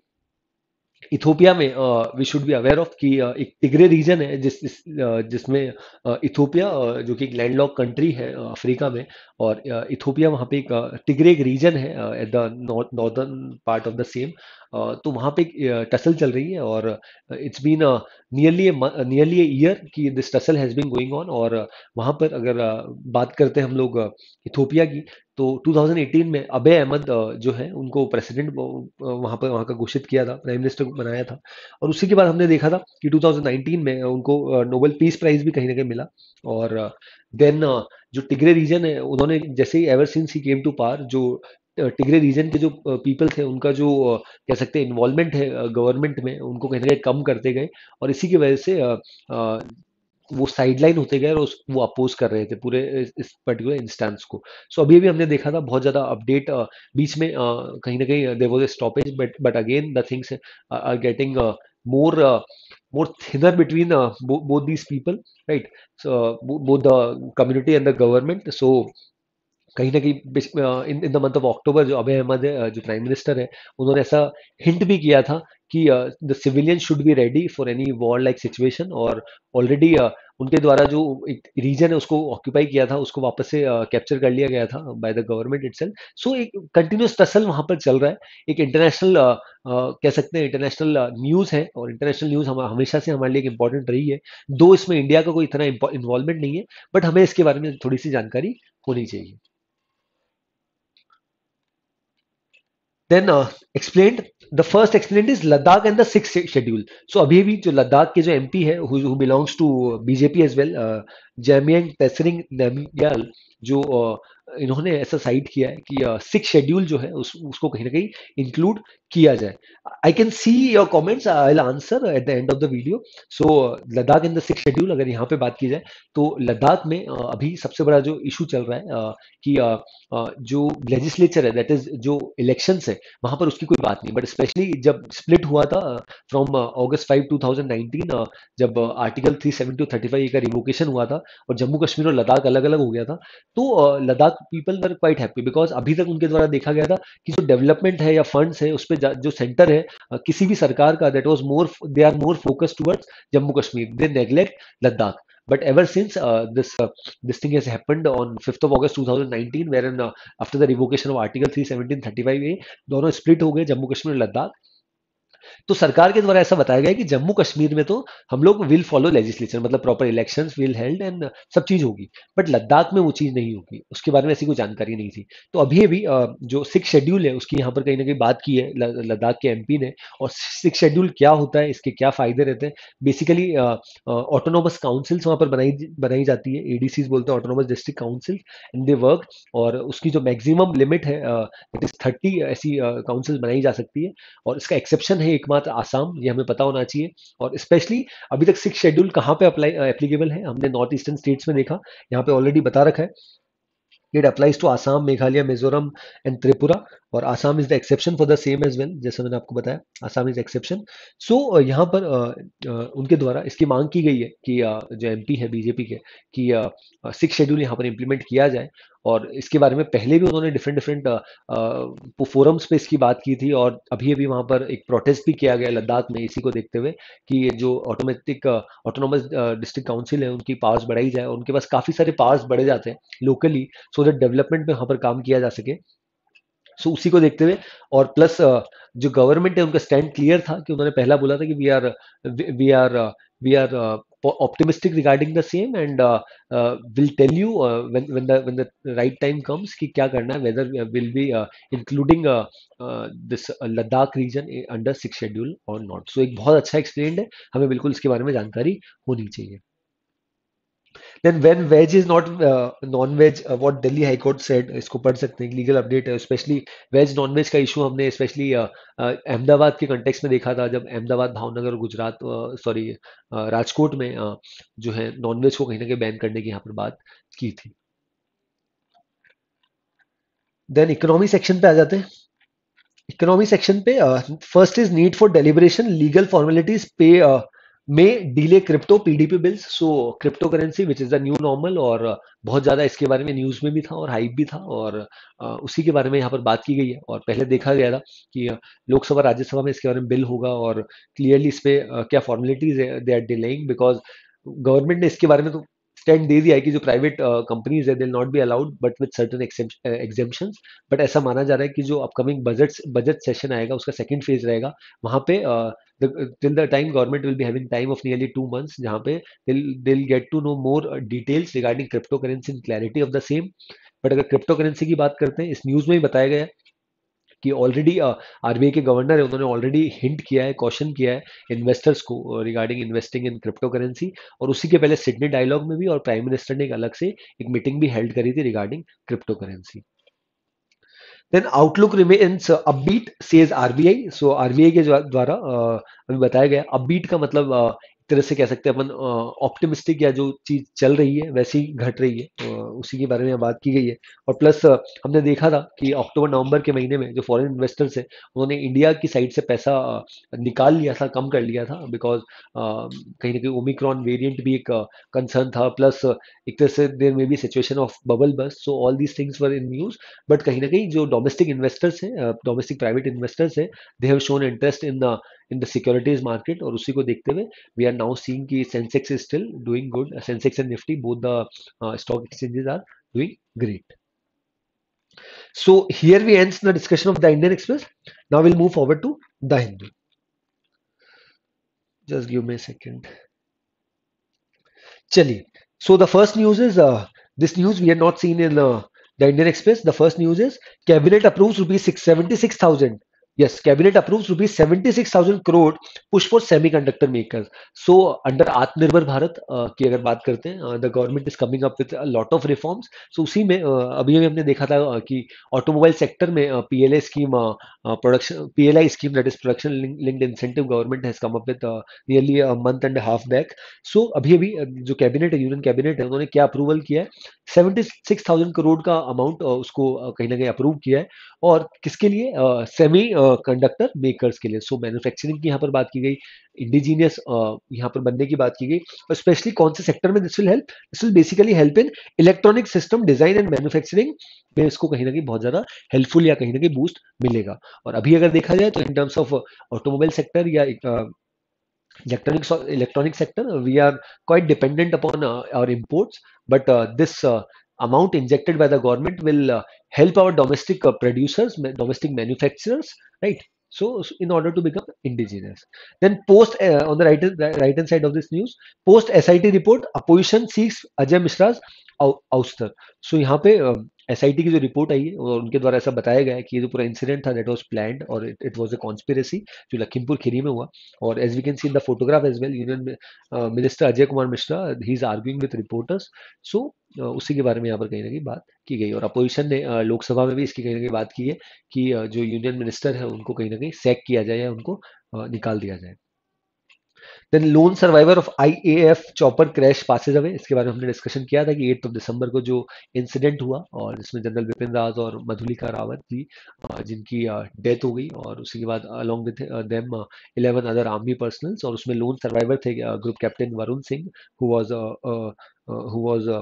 इथोपिया में we should be aware of कि uh, एक तिग्रे रीजन है जिस uh, जिसमें uh, इथोपिया uh, जो कि एक लैंडलॉक कंट्री है uh, अफ्रीका में, और uh, इथोपिया वहाँ पे एक uh, तिग्रे एक रीजन है at the northern part of the same. तो वहाँ पे टसल चल रही है, और it's been nearly nearly a year की this tussle has been going on. और वहाँ पर अगर बात करते हैं हम लोग इथोपिया की, तो दो हज़ार अठारह में अबे अहमद जो है उनको प्रेसिडेंट वहाँ पर वहाँ का घोषित किया था, प्राइम मिनिस्टर बनाया था। और उसी के बाद हमने देखा था कि दो हज़ार उन्नीस में उनको नोबेल पीस प्राइज भी कहीं ना कहीं मिला। और देन जो टिग्रे रीजन है, उन्होंने जैसे ही ever since he came to power, जो टिग्रे रीजन के जो पीपल थे उनका जो कह सकते हैं इन्वॉल्वमेंट है गवर्नमेंट में, उनको कहीं ना कहीं कम करते गए। और इसी की वजह से वो साइडलाइन होते गए और वो अपोज कर रहे थे पूरे इस पर्टिकुलर इंस्टेंस को। सो अभी अभी हमने देखा था बहुत ज़्यादा अपडेट बीच में कहीं ना कहीं there was a stoppage, but but again the things are getting more more thinner between uh, bo- both these people, right? So bo- both the community and the government. So कहीं ना कहीं in in the month of October जो अबे अहमद है, जो प्राइम मिनिस्टर है, उन्होंने ऐसा हिंट भी किया था कि the civilian should be ready for any war like situation. और ऑलरेडी uh, उनके द्वारा जो एक रीजन है उसको ऑक्यूपाई किया था, उसको वापस से कैप्चर uh, कर लिया गया था by the government itself. So एक कंटिन्यूस टसल वहाँ पर चल रहा है, एक इंटरनेशनल uh, uh, कह सकते हैं इंटरनेशनल न्यूज़ uh, है। और इंटरनेशनल न्यूज़ हम हमेशा से हमारे लिए एक इंपॉर्टेंट रही है, दो इसमें इंडिया का कोई इतना इन्वॉल्वमेंट नहीं है, बट हमें इसके बारे में थोड़ी सी जानकारी होनी चाहिए। Then uh, explained, the first explained is Ladakh and the sixth schedule. So अभी भी जो लद्दाख के जो M P है, who who belongs to B J P as well, uh, जैम्यांग Tsering Namgyal, जो uh, इन्होंने ऐसा साइड किया है कि सिक्स uh, शेड्यूल जो है उस, उसको कहीं ना कहीं इंक्लूड किया जाए। I can see your comments, I will answer at the end of the video. So Ladakh in the six schedule, अगर यहाँ पे बात की जाए तो लद्दाख में uh, अभी सबसे बड़ा जो इशू चल रहा है uh, कि uh, uh, जो लेजिस्लेचर है, दैट इज जो इलेक्शंस है, वहाँ पर उसकी कोई बात नहीं। बट स्पेशली जब स्प्लिट हुआ था from August five two thousand nineteen जब article three seventy thirty five का रिवोकेशन हुआ था और जम्मू कश्मीर और लद्दाख अलग अलग हो गया था, तो Ladakh people were quite happy, because अभी तक उनके द्वारा देखा गया था कि जो डेवलपमेंट है या फंड्स है उस पर जो सेंटर है किसी भी सरकार का, that was more, they are more focused towards Jammu Kashmir, they neglect Ladakh. But ever since uh, this uh, this thing has happened on fifth of August two thousand nineteen, wherein uh, after the revocation of Article three seventeen thirty-five A, दोनों split हो गए जम्मू कश्मीर और लद्दाख। तो सरकार के द्वारा ऐसा बताया गया कि जम्मू कश्मीर में तो हम लोग विल फॉलो लेजिस्लेचर, मतलब proper elections will held and सब चीज होगी, बट लद्दाख में वो चीज नहीं होगी, उसके बारे में ऐसी कोई जानकारी नहीं थी। तो अभी अभी जो सिक्स शेड्यूल है उसकी यहाँ पर कहीं ना कहीं बात की है लद्दाख के एमपी ने। और सिक्स शेड्यूल क्या होता है, इसके क्या फायदे रहते हैं, बेसिकली ऑटोनोमस काउंसिल्स वहाँ पर बनाई बनाई जाती है, एडीसीज बोलते हैं, autonomous district council, and they work. और उसकी जो मैक्सिमम लिमिट है इट इज थर्टी ऐसी काउंसिल बनाई जा सकती है। और इसका एक्सेप्शन है एकमात्र आसाम, ये हमें पता होना चाहिए। और स्पेशली अभी तक सिक्स शेड्यूल कहाँ पे अप्लाई एप्लीकेबल है, हमने नॉर्थ ईस्टर्न स्टेट्स में देखा, यहाँ पे ऑलरेडी बता रखा है। It applies to Assam, Meghalaya, Mizoram and Tripura. और Assam is the exception for the same as well, जैसा मैंने आपको बताया, Assam is exception. So यहाँ पर उनके द्वारा इसकी मांग की गई है कि जो एमपी है बीजेपी के, कि सिक्स शेड्यूल यहाँ पर इम्प्लीमेंट किया जाए। और इसके बारे में पहले भी उन्होंने डिफरेंट डिफरेंट फोरम्स पे इसकी बात की थी। और अभी अभी वहाँ पर एक प्रोटेस्ट भी किया गया लद्दाख में इसी को देखते हुए कि जो ऑटोमेटिक ऑटोनोमस डिस्ट्रिक्ट काउंसिल है उनकी पावर्स बढ़ाई जाए, और उनके पास काफ़ी सारे पावर्स बढ़े जाते हैं लोकली, सो दैट डेवलपमेंट में वहाँ पर काम किया जा सके। सो so, उसी को देखते हुए, और प्लस जो गवर्नमेंट है उनका स्टैंड क्लियर था कि उन्होंने पहला बोला था कि we are we are we are optimistic regarding the same and uh, uh, will tell you uh, when when the when the right time comes कि क्या करना है, whether we will be uh, including uh, uh, this uh, Ladakh region under sixth schedule or not. So एक बहुत अच्छा explained है, हमें बिल्कुल इसके बारे में जानकारी होनी चाहिए। Then when veg is not uh, non-veg, uh, what Delhi High Court said, इसको पढ़ सकते हैं, लीगल अपडेट है। स्पेशली वेज नॉन वेज का इशू हमने स्पेशली अहमदाबाद के कंटेक्स्ट में देखा था, जब अहमदाबाद, भावनगर, गुजरात, सॉरी राजकोट में uh, जो है नॉन वेज को कहीं ना कहीं बैन करने की यहाँ पर बात की थी। देन इकोनॉमी सेक्शन पे आ जाते हैं। इकोनॉमी सेक्शन पे first is need for deliberation, legal formalities पे में delay crypto PDP bills. So crypto currency which is the new normal, और बहुत ज्यादा इसके बारे में न्यूज में भी था और हाइप भी था, और उसी के बारे में यहाँ पर बात की गई है। और पहले देखा गया था कि लोकसभा, राज्यसभा में इसके बारे में बिल होगा, और क्लियरली इस पे क्या फॉर्मेलिटीज है, they are delaying, because government ने इसके बारे में तो एक्सटेंड दे दिया है कि जो प्राइवेट कंपनीज है they will not be allowed but with certain exemptions. But ऐसा माना जा रहा है कि जो अपकमिंग बजट बजट सेशन आएगा उसका सेकंड फेज रहेगा, वहां पे till the time government will be having time of nearly two months जहां पे they will get to know more details regarding crypto currency and clarity of the same. But अगर क्रिप्टो करेंसी की बात करते हैं, इस न्यूज में ही बताया गया कि ऑलरेडी आरबीआई के गवर्नर है उन्होंने ऑलरेडी हिंट किया है, कॉशन किया है इन्वेस्टर्स को regarding investing in crypto currency. और उसी के पहले सिडनी डायलॉग में भी और प्राइम मिनिस्टर ने एक अलग से एक मीटिंग भी हेल्ड करी थी regarding crypto currency. Then outlook remains upbeat says RBI. So RBI के द्वारा अभी बताया गया, अपबीट का मतलब एक तरह से कह सकते हैं अपन ऑप्टिमिस्टिक, या जो चीज चल रही है वैसी ही घट रही है उसी के बारे में बात की गई है। और प्लस हमने देखा था कि अक्टूबर नवंबर के महीने में जो फॉरेन इन्वेस्टर्स हैं उन्होंने इंडिया की साइड से पैसा निकाल लिया था, कम कर लिया था, बिकॉज कहीं ना कहीं ओमिक्रॉन वेरिएंट भी एक कंसर्न था, प्लस एक तरह से there may be situation of bubble bast. So all these things were in news. But कहीं ना कहीं जो डोमेस्टिक इन्वेस्टर्स हैं, डोमेस्टिक प्राइवेट इन्वेस्टर्स हैं, they have shown interest in the in the securities market. और उसी को देखते हुए वी आर नाउ सीइंग कि Sensex is still doing good, Sensex and Nifty both the stock exchanges are doing great. So here we ends the discussion of the Indian Express. Now will move forward to the Hindu. Just give me a second. चलिए, so the first news is this news we have not seen in the Indian Express. The first news is cabinet approves rupees six seventy six thousand. Yes, cabinet approves rupees seventy-six thousand crore push for semiconductor makers. So under आत्मनिर्भर भारत uh, की अगर बात करते हैं, the government is coming up with lot of reforms. So उसी में uh, अभी अभी हमने देखा था uh, कि ऑटोमोबाइल सेक्टर में P L I scheme production P L I scheme that is production linked incentive government has come up with nearly a month and half back. So अभी अभी जो कैबिनेट है, यूनियन कैबिनेट है, उन्होंने क्या अप्रूवल किया है, सेवेंटी सिक्स थाउजेंड करोड़ का अमाउंट uh, उसको uh, कहीं ना कहीं अप्रूव किया है। और किसके लिए, सेमी uh, कंडक्टर मेकर्स के लिए। सो मैन्युफैक्चरिंग की यहाँ पर बात की गई, इंडिजीनियस यहाँ पर बनने की बात की गई, और स्पेशली कौन से सेक्टर में this will help, this will basically help in electronic system design and manufacturing में। इसको कहीं ना कहीं बहुत ज्यादा हेल्पफुल या कहीं ना कहीं बूस्ट मिलेगा। और अभी अगर देखा जाए तो in terms of automobile sector या electronic electronic sector we are quite dependent upon our imports. But this amount injected by the government will uh, help our domestic uh, producers, domestic manufacturers, right? So, so in order to become indigenous. Then post uh, on the right right hand side of this news, post S I T report opposition seeks Ajay Mishra's ouster. So यहाँ पे uh, S I T की जो रिपोर्ट आई है और उनके द्वारा ऐसा बताया गया है कि ये जो पूरा इंसिडेंट था दैट वाज प्लान्ड और इट वाज अ कॉन्स्पिरेसी जो लखीमपुर खीरी में हुआ। और as we can see in the photograph as well, union minister Ajay Kumar Mishra he is arguing with reporters. So उसी के बारे में यहाँ पर कहीं ना कहीं बात की गई। और अपोजिशन ने uh, लोकसभा में भी इसकी कहीं ना कहीं बात की है कि uh, जो यूनियन मिनिस्टर है उनको कहीं ना कहीं सैक किया जाए या उनको uh, निकाल दिया जाए। Then lone survivor of I A F chopper crash passes away. इसके बारे में हमने डिस्कशन किया था कि आठ दिसंबर को जो इंसिडेंट हुआ और जिसमें जनरल बिपिन रावत और मधुलिका रावत जी जिनकी डेथ हो गई, और उसी के बाद along with them eleven other army personnel, और उसमें lone survivor थे group captain Varun Singh who was a, a, who was a,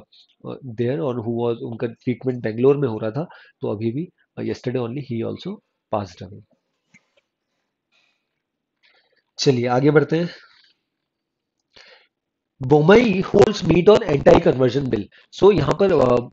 there और who was उनका ट्रीटमेंट बेंगलोर में हो रहा था। तो अभी भी yesterday only he also passed away. चलिए आगे बढ़ते हैं। Bommai holds meet on anti conversion bill. So यहाँ पर uh...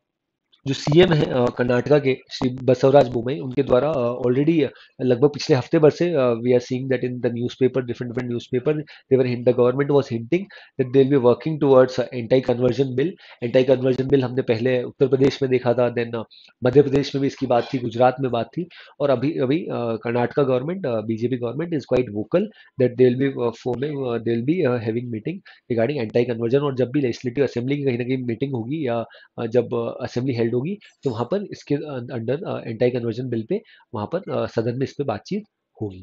जो सीएम है कर्नाटका के श्री बसवराज बोम्मई, उनके द्वारा ऑलरेडी लगभग पिछले हफ्ते भर से we are seeing that in the newspaper, different different newspaper they were hint the government was hinting that they will be working towards anti conversion bill. Anti conversion bill हमने पहले उत्तर प्रदेश में देखा था, देन मध्य प्रदेश में भी इसकी बात थी, गुजरात में बात थी, और अभी अभी Karnataka government, BJP government is quite vocal that they will be forming they will be having meeting regarding anti conversion. और जब भी लेजिस्लेटिव असेंबली की कहीं ना कहीं मीटिंग होगी या जब असेंबली हेल्ड होगी तो वहां पर इसके under anti conversion bill pay वहां पर सदन में इस पे बातचीत होगी।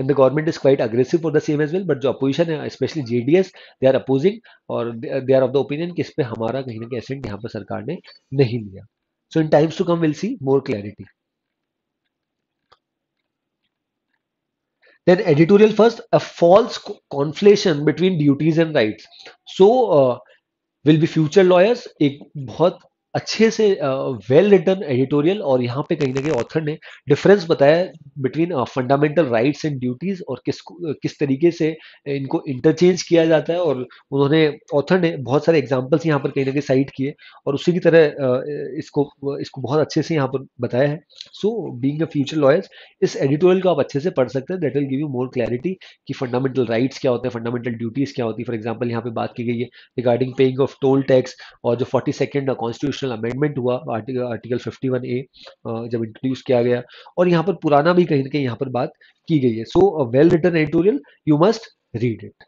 And the government is quite aggressive for the same as well. But जो अपोजिशन है specially JDS they are opposing और they are of the opinion कि इस पे हमारा कहीं ना कहीं एसेंट यहां पर सरकार ने नहीं लिया। So in times to come will see more clarity. Then editorial first, a false conflation between duties and rights. So will be future lawyers, एक बहुत अच्छे से वेल रिटन एडिटोरियल, और यहाँ पे कहीं ना कहीं ऑथर ने डिफरेंस बताया between fundamental rights and duties, और किस किस तरीके से इनको इंटरचेंज किया जाता है। और उन्होंने ऑथर ने बहुत सारे एग्जांपल्स यहाँ पर कहीं ना कहीं साइट किए और उसी की तरह uh, इसको इसको बहुत अच्छे से यहाँ पर बताया है। So being a future lawyers, इस एडिटोरियल को आप अच्छे से पढ़ सकते हैं, that will give you more clarity कि फंडामेंटल राइट्स क्या होते हैं, फंडामेंटल ड्यूटीज क्या होती है। फॉर एग्जाम्पल यहाँ पे बात की गई है regarding paying of toll tax, और जो फोर्टी सेकेंड कॉन्स्टिट्यूशन अमेंडमेंट हुआ आर्टिकल फिफ्टी वन ए जब इंट्रोड्यूस किया गया, और यहाँ पर पुराना भी कहीं ना कहीं यहाँ पर बात की गई है। So a well written editorial, you must read it.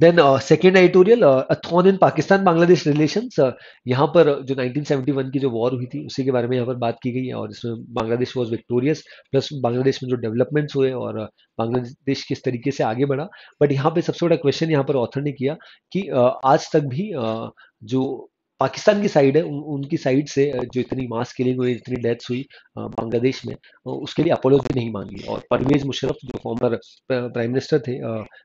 Then second editorial, a thorn in Pakistan Bangladesh relations. यहाँ पर जो नाइनटीन सेवेंटी वन की जो वॉर हुई थी उसी के बारे में यहाँ पर बात की गई है, और इसमें Bangladesh was victorious, plus Bangladesh में जो डेवलपमेंट्स हुए और बांग्लादेश किस तरीके से आगे बढ़ा। बट यहाँ पे सबसे बड़ा क्वेश्चन यहाँ पर ऑथर ने किया कि uh, आज तक भी uh, जो पाकिस्तान की साइड है उन, उनकी साइड से जो इतनी मास किलिंग हुई, इतनी डेथ्स हुई बांग्लादेश में, उसके लिए अपोलॉजी नहीं मांगी। और परवेज मुशर्रफ जो फॉर्मर प्राइम मिनिस्टर थे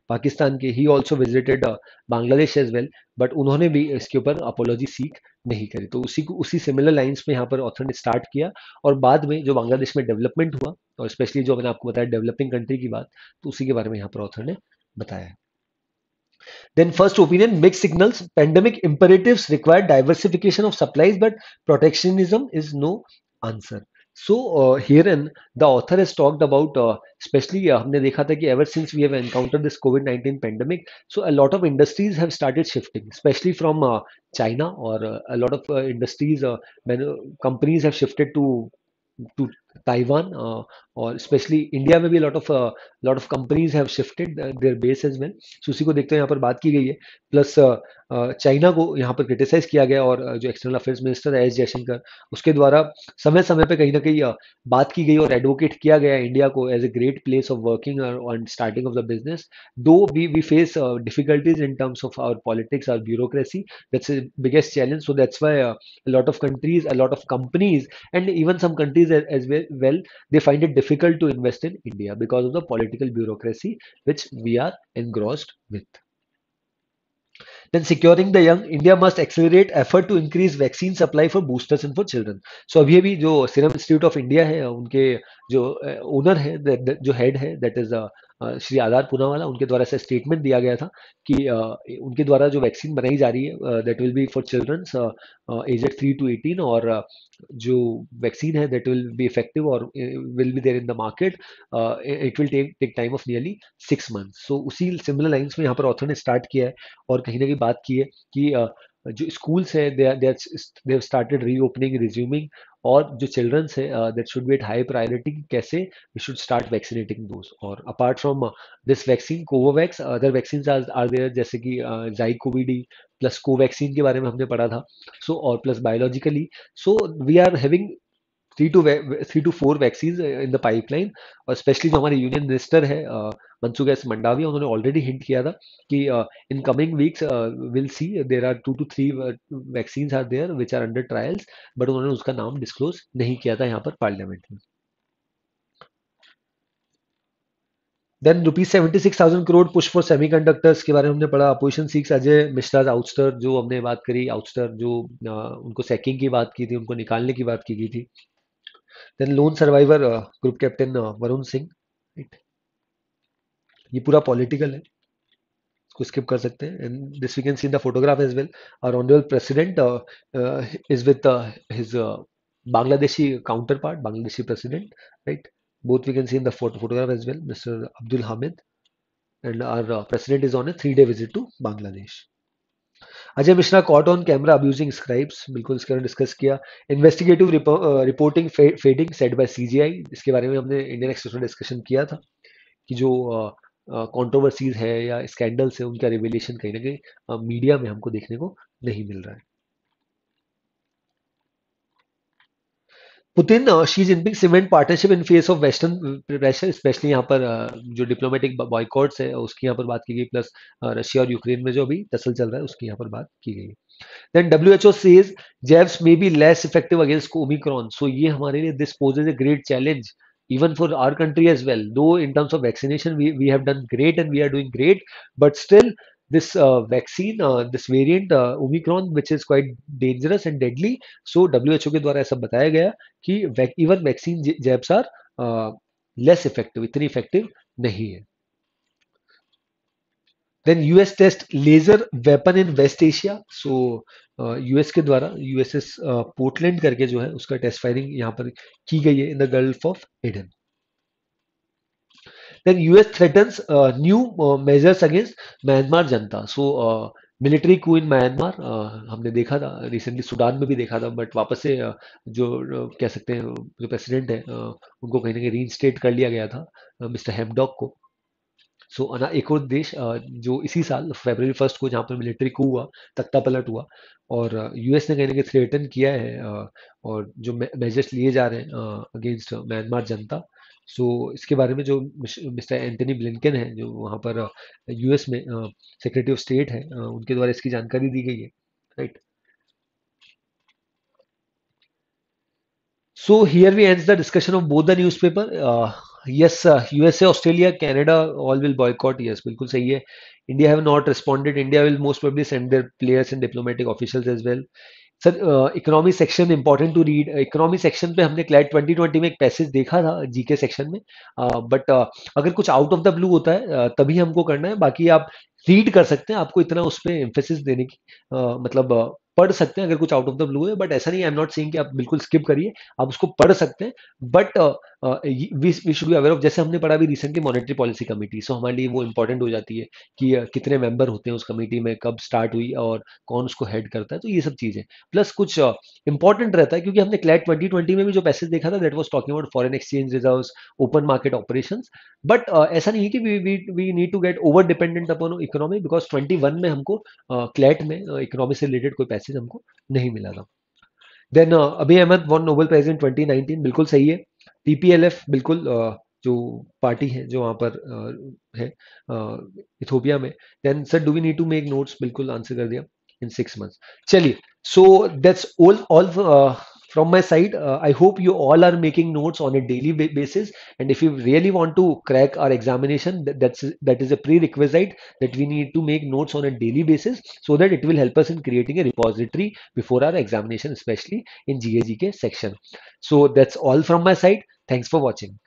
पाकिस्तान के, he also visited Bangladesh as well, but उन्होंने भी इसके ऊपर अपोलॉजी सीख नहीं करी। तो उसी को उसी सिमिलर लाइंस में यहाँ पर ऑथर ने स्टार्ट किया, और बाद में जो बांग्लादेश में डेवलपमेंट हुआ, और स्पेशली जो मैंने आपको बताया डेवलपिंग कंट्री की बात, तो उसी के बारे में यहाँ पर ऑथर ने बताया। Then first opinion, mixed signals, pandemic imperatives require diversification of supplies but protectionism is no answer. So uh, herein the author has talked about uh, especially uh, हमने देखा था कि ever since we have encountered this COVID nineteen pandemic, so a lot of industries have started shifting, especially from uh, China, or uh, a lot of uh, industries uh, companies have shifted to to Taiwan, uh, और स्पेशली इंडिया में भी lot of lot of companies have shifted their bases में। सो उसी को देखते हुए यहाँ पर बात की गई है, प्लस चाइना uh, uh, को यहाँ पर क्रिटिसाइज किया गया, और uh, जो एक्सटर्नल अफेयर्स मिनिस्टर है एस जयशंकर, उसके द्वारा समय समय पर कहीं ना कहीं uh, बात की गई और एडवोकेट किया गया इंडिया को as a great place of working and starting of the business, though we we face difficulties in terms of our politics, our bureaucracy, that's a biggest challenge. So that's why lot of countries, lot of companies and even some countries as well they find it difficult to invest in India because of the political bureaucracy which we are engrossed with. Then securing the young, India must accelerate effort to increase vaccine supply for boosters and for children. So अभी अभी जो सीरम इंस्टीट्यूट ऑफ इंडिया है, उनके जो ओनर है, जो हेड है, दैट इज श्री आधार पूनावाला, उनके द्वारा ऐसा स्टेटमेंट दिया गया था कि uh, उनके द्वारा जो वैक्सीन बनाई जा रही है that will be for childrens aged three to eighteen, और uh, जो वैक्सीन है दैट विल बी इफेक्टिव और will be there in the market, it will take take time of nearly six months. So उसी सिमिलर लाइंस में यहाँ पर ऑथर ने स्टार्ट किया है, और कहीं ना कहीं बात की है कि uh, जो स्कूल्स है they they have started reopening, resuming, और जो चिल्ड्रंस है that should be at high priority, कैसे we should start vaccinating those. और apart from this vaccine, Covovax, other vaccine are there, जैसे कि जाइकोवीडी प्लस कोवैक्सीन के बारे में हमने पढ़ा था। सो so, और plus biologically, so we are having three two three two four vaccine in the pipeline, और स्पेशली जो हमारे यूनियन मिनिस्टर है मनसुख मंडाविया, उन्होंने ऑलरेडी हिंट किया था कि in coming weeks will see there are two two three vaccine are there which are under trials, but उन्होंने उसका नाम डिस्क्लोज नहीं किया था यहाँ पर पार्लियामेंट में। Then rupees seventy six thousand crore push for semiconductors के बारे में हमने पढ़ा। Opposition seeks Ajay Mishra ouster, जो हमने बात करी आउटस्टर, जो उनको सेकिंग की बात की थी, उनको निकालने की बात की गई थी। Then lone survivor group captain Varun Singh, right, ये पूरा पॉलिटिकल है, इसको स्किप कर सकते हैं। And this we can see in the photograph as well, our honourable president is with his Bangladeshi counterpart, Bangladeshi president, right, both we can see in the photograph as well, mister Abdul Hamid, and our president is on a three day visit to Bangladesh. Ajay Mishra caught on camera abusing scribes, बिल्कुल इसके बारे में डिस्कस किया। Investigative reporting fading set by CJI, इसके बारे में हमने इंडियन एक्सप्रेस में डिस्कशन किया था कि जो कंट्रोवर्सीज uh, uh, है या स्कैंडल्स है, उनका रिवेलेशन कहीं ना कहीं मीडिया में हमको देखने को नहीं मिल रहा है। Putin Xi Jinping cement partnership in face of western pressure, specially यहाँ पर जो डिप्लोमेटिक बॉयकॉट्स है उसकी यहाँ पर बात की गई, प्लस रशिया और यूक्रेन में जो अभी तसल चल रहा है उसकी यहाँ पर बात की गई। Then W H O says jabs may be less effective against Omicron. So ये हमारे लिए this poses a great challenge even for our country as well. Though in terms of vaccination we we have done great and we are doing great, but still this uh, vaccine, uh, this variant uh, Omicron, which is quite dangerous and deadly. So W H O के द्वारा ऐसा बताया गया कि even vaccine jabs are uh, less effective, इतनी effective नहीं है. Then U S test laser weapon in West Asia. So uh, U S के द्वारा U S S uh, Portland करके जो है उसका टेस्ट फायरिंग यहाँ पर की गई है in the Gulf of Aden. Then U S threatens uh, new uh, measures against Myanmar Janata. So uh, military coup in Myanmar uh, हमने देखा था recently, सूडान में भी देखा था, but वापस से uh, जो uh, कह सकते हैं जो प्रेसिडेंट है uh, उनको कहीं ना कहीं रीइंस्टेट कर लिया गया था uh, मिस्टर हेमडॉक को. सो so, एक और देश जो इसी साल फरवरी फर्स्ट को जहाँ पर मिलिट्री कू हुआ, तख्ता पलट हुआ, और यूएस ने कहने के थ्रेटन किया है और जो मेजर्स लिए जा रहे हैं अगेंस्ट म्यांमार जनता. सो so, इसके बारे में जो मिस्टर एंटनी ब्लिंकन है जो वहाँ पर यूएस में सेक्रेटरी ऑफ स्टेट है, उनके द्वारा इसकी जानकारी दी गई है, right. So here we ends the discussion of both the newspaper. Yes, USA, Australia, Canada all will boycott. Yes, बिल्कुल सही है. India have not responded. India will most probably send their players and diplomatic officials as well. Sir, economy section important to read. Economy section पे हमने क्लैट ट्वेंटी ट्वेंटी में एक पैसेज देखा था जीके सेक्शन में, बट uh, uh, अगर कुछ आउट ऑफ द ब्लू होता है uh, तभी हमको करना है. बाकी आप रीड कर सकते हैं, आपको इतना उस पर एम्फेसिस देने की uh, मतलब uh, पढ़ सकते हैं अगर कुछ आउट ऑफ द ब्लू है. बट ऐसा नहीं, आई एम नॉट सेइंग कि आप बिल्कुल स्किप करिए, आप उसको पढ़ सकते हैं, but we we should be aware of. जैसे हमने पढ़ा अभी recently monetary policy committee, so हमारे लिए वो इंपॉर्टेंट हो जाती है कि uh, कितने मेंबर होते हैं उस कमेटी में, कब स्टार्ट हुई और कौन उसको हेड करता है. तो ये सब चीज़ें प्लस कुछ इंपॉर्टेंट uh, रहता है, क्योंकि हमने क्लैट ट्वेंटी ट्वेंटी में भी जो पैसेज देखा था that was talking about foreign exchange reserves, open market operation. But ऐसा नहीं है कि we we need to get over dependent upon economy, because twenty one में हमको क्लैट uh, में इकोनॉमी uh, से रिलेटेड कोई पैसेज हमको नहीं मिला था. Then Abiy Ahmed won Nobel prize in twenty nineteen, बिल्कुल सही है. टीपीएलएफ बिल्कुल uh, जो पार्टी है जो वहां पर uh, है इथोपिया uh, में. Then sir, do we need to make notes, बिल्कुल आंसर कर दिया इन सिक्स मंथ्स. चलिए, so that's all all from my side. uh, I hope you all are making notes on a daily basis, and if you really want to crack our examination, that, that's that is a prerequisite that we need to make notes on a daily basis, so that it will help us in creating a repository before our examination, especially in G A G K section. So that's all from my side. Thanks for watching.